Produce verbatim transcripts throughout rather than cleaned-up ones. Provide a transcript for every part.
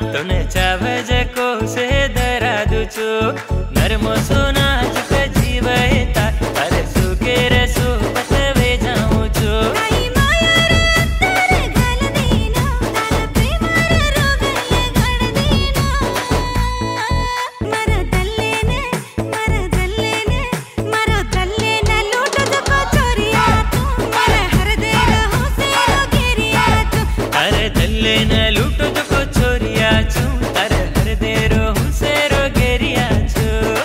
तोने चावे जे को से धरा दूचो नरमो सोना चुके जीवता अरे सुके रे सुपत वे जाऊं चो आई माया रात तेरे गल देना गल पे मारा रोगले गड़ देना मारा दल्ले ने मारा दल्ले ने मारा दल्ले ना लूट द पचोरिया तू मारा हर दे रहो से रोगेरिया तू अरे दल्ले ने लूट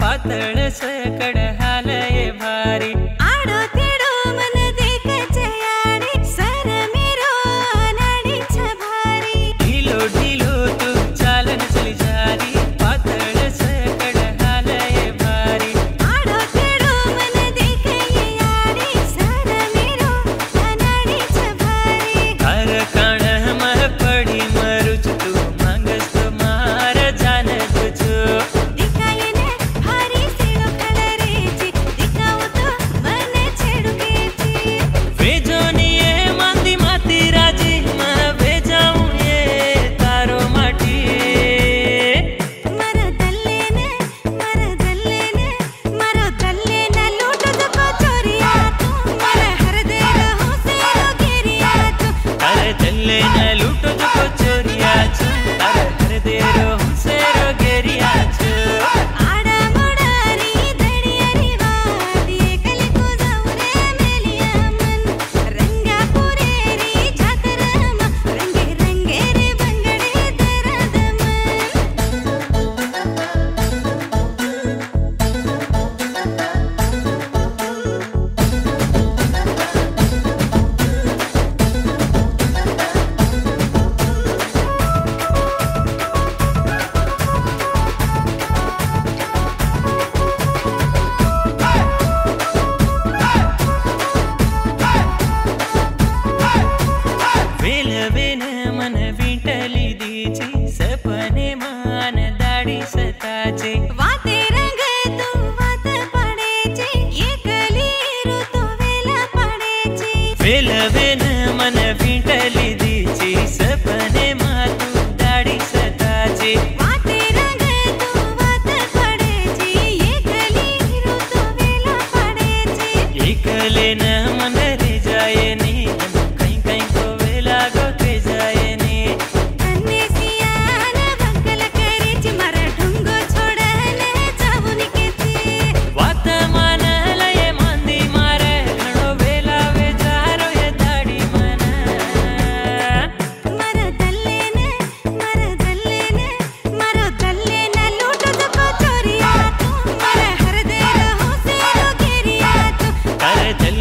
पातल से कड़हाल ये भारी आड़ो तेड़ो मन देख जयारी सर मेरो अनाड़ी छ भारी ढीलो ढीलो तू चालन चली जारी पातल से कड़हाल ये भारी आड़ो तेड़ो मन देख ये यारी सर मेरो अनाड़ी छ भारी घर कण मर पड़ी मरुच तू मांगस तो मार जान तुझ मन भी टली दीची सपने मातू दाढ़ी सताची।